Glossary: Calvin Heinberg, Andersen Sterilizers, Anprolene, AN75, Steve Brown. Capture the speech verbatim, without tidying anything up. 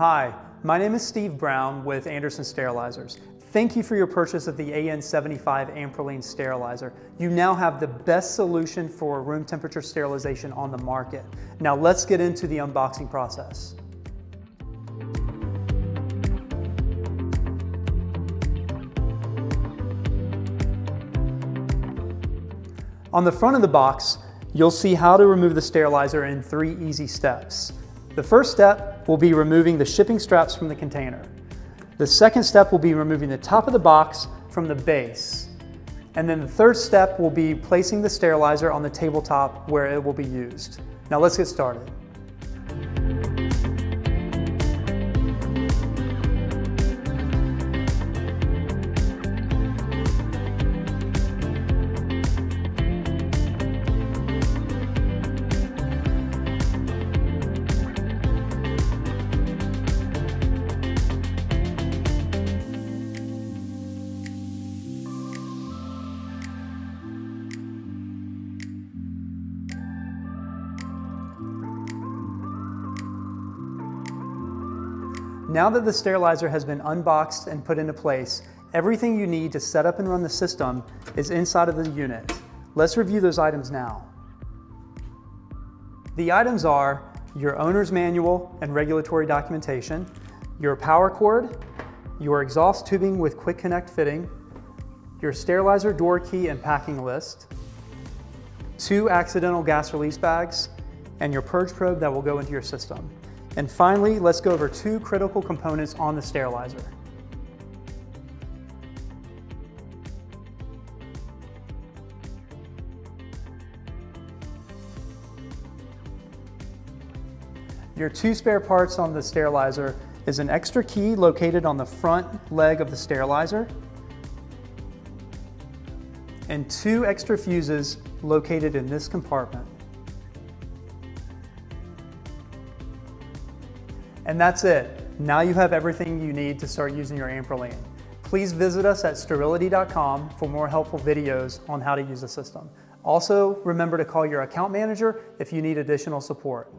Hi, my name is Steve Brown with Andersen Sterilizers. Thank you for your purchase of the A N seventy-five Anprolene Sterilizer. You now have the best solution for room temperature sterilization on the market. Now let's get into the unboxing process. On the front of the box, you'll see how to remove the sterilizer in three easy steps. The first step will be removing the shipping straps from the container. The second step will be removing the top of the box from the base. And then the third step will be placing the sterilizer on the tabletop where it will be used. Now let's get started. Now that the sterilizer has been unboxed and put into place, everything you need to set up and run the system is inside of the unit. Let's review those items now. The items are your owner's manual and regulatory documentation, your power cord, your exhaust tubing with quick connect fitting, your sterilizer door key and packing list, two accidental gas release bags, and your purge probe that will go into your system. And finally, let's go over two critical components on the sterilizer. Your two spare parts on the sterilizer is an extra key located on the front leg of the sterilizer and two extra fuses located in this compartment. And that's it. Now you have everything you need to start using your Anprolene. Please visit us at sterility dot com for more helpful videos on how to use the system. Also, remember to call your account manager if you need additional support.